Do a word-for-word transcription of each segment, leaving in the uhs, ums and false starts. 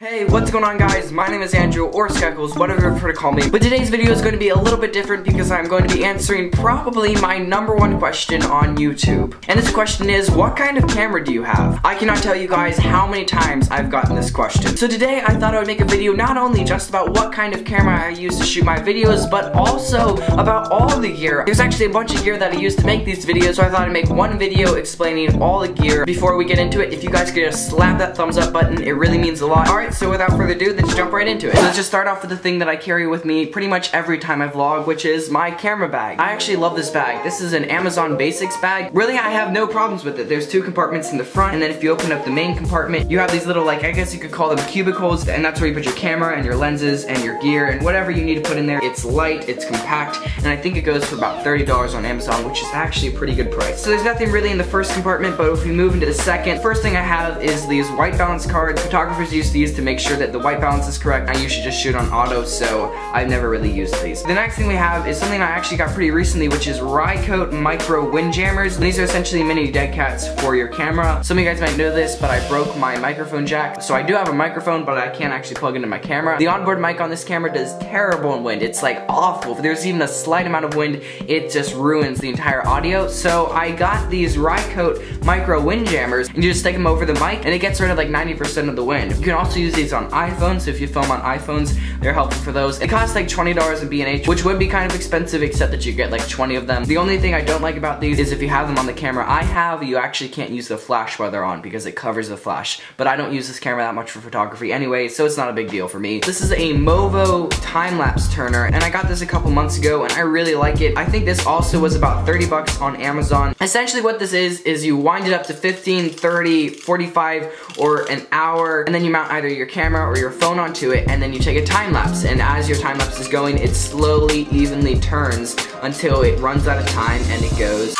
Hey, what's going on guys? My name is Andrew, or Skeckles, whatever you prefer to call me. But today's video is going to be a little bit different because I'm going to be answering probably my number one question on YouTube. And this question is, what kind of camera do you have? I cannot tell you guys how many times I've gotten this question. So today I thought I would make a video not only just about what kind of camera I use to shoot my videos, but also about all the gear. There's actually a bunch of gear that I use to make these videos, so I thought I'd make one video explaining all the gear. Before we get into it, if you guys could just slap that thumbs up button, it really means a lot. Alright. So without further ado, let's jump right into it. So let's just start off with the thing that I carry with me pretty much every time I vlog, which is my camera bag. I actually love this bag. This is an Amazon Basics bag. Really, I have no problems with it. There's two compartments in the front, and then if you open up the main compartment, you have these little, like, I guess you could call them cubicles, and that's where you put your camera and your lenses and your gear and whatever you need to put in there. It's light, it's compact, and I think it goes for about thirty dollars on Amazon, which is actually a pretty good price. So there's nothing really in the first compartment, but if we move into the second, first thing I have is these white balance cards. Photographers use these to make sure that the white balance is correct. I usually just shoot on auto, so I've never really used these. The next thing we have is something I actually got pretty recently, which is Rycote micro wind jammers. And these are essentially mini dead cats for your camera. Some of you guys might know this, but I broke my microphone jack, so I do have a microphone, but I can't actually plug into my camera. The onboard mic on this camera does terrible in wind. It's like awful. If there's even a slight amount of wind, it just ruins the entire audio. So I got these Rycote micro wind jammers, and you just stick them over the mic, and it gets rid of like ninety percent of the wind. You can also use these on iPhones, so if you film on iPhones, they're helpful for those. It costs like twenty dollars in B and H, which would be kind of expensive, except that you get like twenty of them. The only thing I don't like about these is if you have them on the camera I have, you actually can't use the flash while they're on because it covers the flash. But I don't use this camera that much for photography anyway, so it's not a big deal for me. This is a Movo time-lapse turner, and I got this a couple months ago, and I really like it. I think this also was about thirty bucks on Amazon. Essentially what this is, is you wind it up to fifteen, thirty, forty-five, or an hour, and then you mount either your camera or your phone onto it, and then you take a time lapse, and as your time lapse is going, it slowly, evenly turns until it runs out of time and it goes.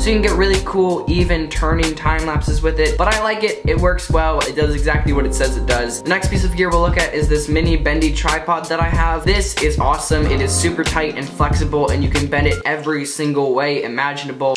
So you can get really cool, even turning time lapses with it, but I like it. It works well. It does exactly what it says it does. The next piece of gear we'll look at is this mini bendy tripod that I have. This is awesome. It is super tight and flexible, and you can bend it every single way imaginable.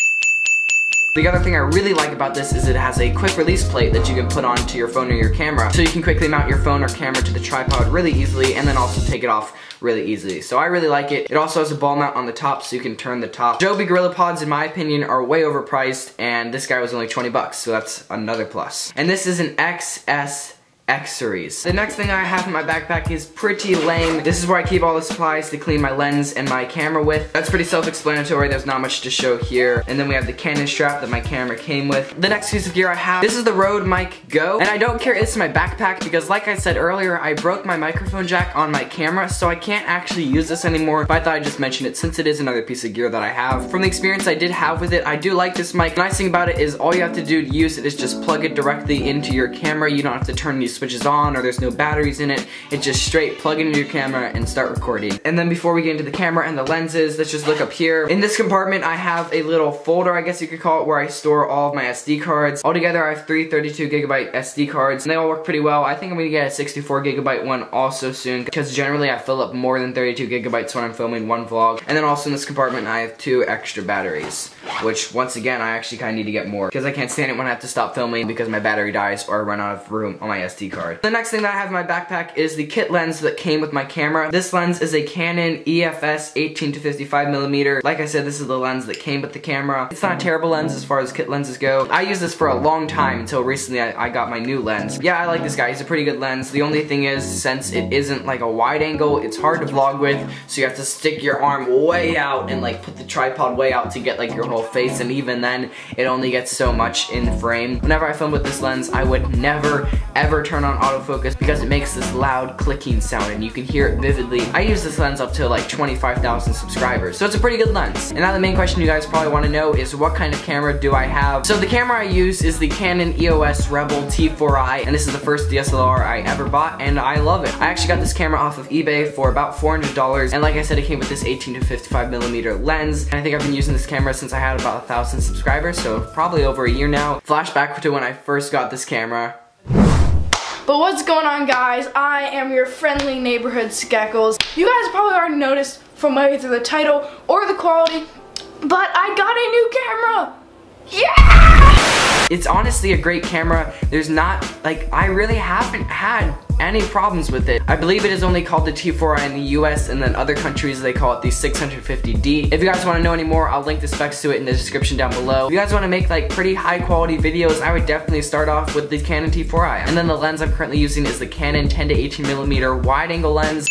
The other thing I really like about this is it has a quick release plate that you can put onto your phone or your camera, so you can quickly mount your phone or camera to the tripod really easily, and then also take it off really easily. So I really like it. It also has a ball mount on the top, so you can turn the top. Joby Gorilla Pods, in my opinion, are way overpriced, and this guy was only twenty bucks, so that's another plus. And this is an X S X series. The next thing I have in my backpack is pretty lame. This is where I keep all the supplies to clean my lens and my camera with. That's pretty self-explanatory. There's not much to show here. And then we have the Canon strap that my camera came with. The next piece of gear I have, this is the Rode Mic Go. And I don't carry this in my backpack because, like I said earlier, I broke my microphone jack on my camera, so I can't actually use this anymore. But I thought I'd just mention it since it is another piece of gear that I have. From the experience I did have with it, I do like this mic. The nice thing about it is all you have to do to use it is just plug it directly into your camera. You don't have to turn these switches on, or there's no batteries in it. It's just straight plug into your camera and start recording. And then before we get into the camera and the lenses, let's just look up here. In this compartment I have a little folder, I guess you could call it, where I store all of my S D cards. Altogether I have three thirty-two gigabyte S D cards, and they all work pretty well. I think I'm gonna get a sixty-four gigabyte one also soon, because generally I fill up more than thirty-two gigabytes when I'm filming one vlog. And then also in this compartment I have two extra batteries, which once again I actually kinda need to get more, because I can't stand it when I have to stop filming because my battery dies or I run out of room on my S D card. The next thing that I have in my backpack is the kit lens that came with my camera. This lens is a Canon E F S eighteen to fifty-five millimeter. Like I said, this is the lens that came with the camera. It's not a terrible lens as far as kit lenses go. I used this for a long time until recently I, I got my new lens. Yeah, I like this guy. He's a pretty good lens. The only thing is, since it isn't like a wide angle, it's hard to vlog with, so you have to stick your arm way out and like put the tripod way out to get like your whole face, and even then it only gets so much in the frame. Whenever I film with this lens, I would never ever turn on autofocus because it makes this loud clicking sound and you can hear it vividly. I use this lens up to like twenty-five thousand subscribers, so it's a pretty good lens. And now the main question you guys probably want to know is, what kind of camera do I have? So the camera I use is the Canon E O S Rebel T four i, and this is the first D S L R I ever bought, and I love it. I actually got this camera off of eBay for about four hundred dollars, and like I said, it came with this eighteen to fifty-five millimeter lens, and I think I've been using this camera since I had about a thousand subscribers, so probably over a year now. Flashback to when I first got this camera. But what's going on guys, I am your friendly neighborhood Skeckles. You guys probably already noticed from either the title or the quality, but I got a new camera! Yeah! It's honestly a great camera. There's not, like, I really haven't had any problems with it. I believe it is only called the T four i in the U S, and then other countries they call it the six fifty D. If you guys want to know any more, I'll link the specs to it in the description down below. If you guys want to make like pretty high quality videos, I would definitely start off with the Canon T four i. And then the lens I'm currently using is the Canon ten to eighteen millimeter wide angle lens.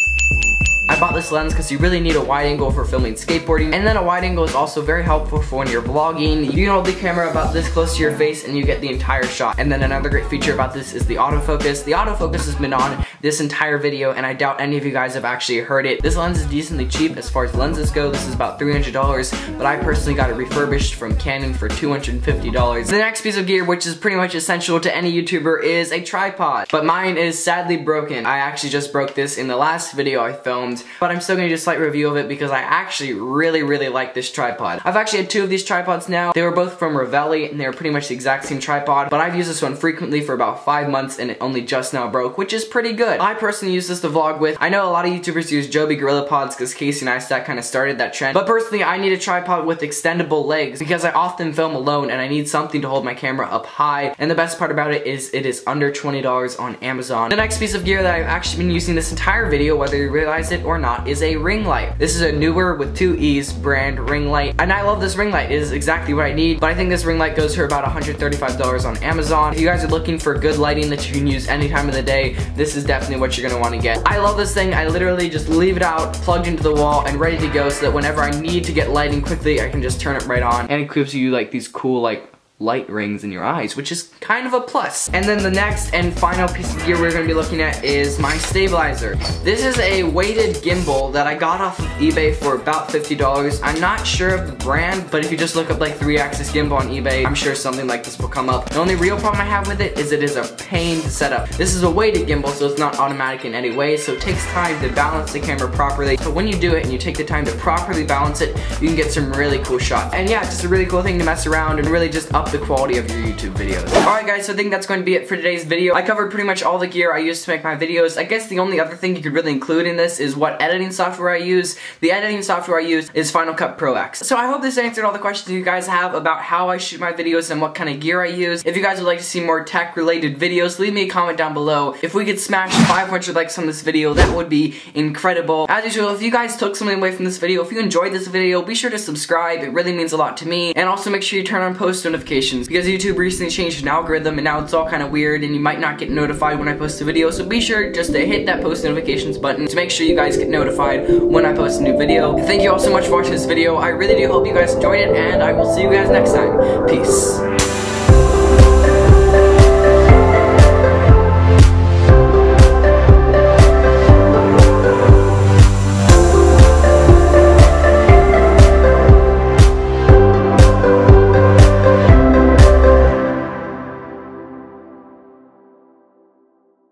I bought this lens because you really need a wide angle for filming skateboarding, and then a wide angle is also very helpful for when you're vlogging. You can hold the camera about this close to your face and you get the entire shot. And then another great feature about this is the autofocus. The autofocus has been on this entire video, and I doubt any of you guys have actually heard it. This lens is decently cheap as far as lenses go. This is about three hundred dollars, but I personally got it refurbished from Canon for two hundred fifty dollars. The next piece of gear, which is pretty much essential to any YouTuber, is a tripod, but mine is sadly broken. I actually just broke this in the last video I filmed, but I'm still gonna do a slight review of it because I actually really, really like this tripod. I've actually had two of these tripods now. They were both from Ravelli, and they were pretty much the exact same tripod, but I've used this one frequently for about five months, and it only just now broke, which is pretty good. I personally use this to vlog with. I know a lot of YouTubers use Joby Gorilla Pods because Casey Neistat kind of started that trend, but personally, I need a tripod with extendable legs because I often film alone, and I need something to hold my camera up high, and the best part about it is it is under twenty dollars on Amazon. The next piece of gear that I've actually been using this entire video, whether you realize it or not, is a ring light. This is a newer with two E's brand ring light, and I love this ring light. It is exactly what I need, but I think this ring light goes for about one hundred thirty-five dollars on Amazon. If you guys are looking for good lighting that you can use any time of the day, this is definitely what you're gonna wanna get. I love this thing. I literally just leave it out, plugged into the wall, and ready to go so that whenever I need to get lighting quickly, I can just turn it right on, and it gives you like these cool like light rings in your eyes, which is kind of a plus. And then the next and final piece of gear we're gonna be looking at is my stabilizer. This is a weighted gimbal that I got off of eBay for about fifty dollars. I'm not sure of the brand, but if you just look up like three axis gimbal on eBay, I'm sure something like this will come up. The only real problem I have with it is it is a pain to set up. This is a weighted gimbal, so it's not automatic in any way, so it takes time to balance the camera properly. But when you do it and you take the time to properly balance it, you can get some really cool shots. And yeah, it's just a really cool thing to mess around and really just up the quality of your YouTube videos. Alright guys, so I think that's going to be it for today's video. I covered pretty much all the gear I use to make my videos. I guess the only other thing you could really include in this is what editing software I use. The editing software I use is Final Cut Pro X. So I hope this answered all the questions you guys have about how I shoot my videos and what kind of gear I use. If you guys would like to see more tech related videos, leave me a comment down below. If we could smash five hundred likes on this video, that would be incredible. As usual, if you guys took something away from this video, if you enjoyed this video, be sure to subscribe. It really means a lot to me. And also make sure you turn on post notifications, because YouTube recently changed an algorithm and now it's all kind of weird and you might not get notified when I post a video, so be sure just to hit that post notifications button to make sure you guys get notified when I post a new video. Thank you all so much for watching this video. I really do hope you guys enjoyed it, and I will see you guys next time. Peace.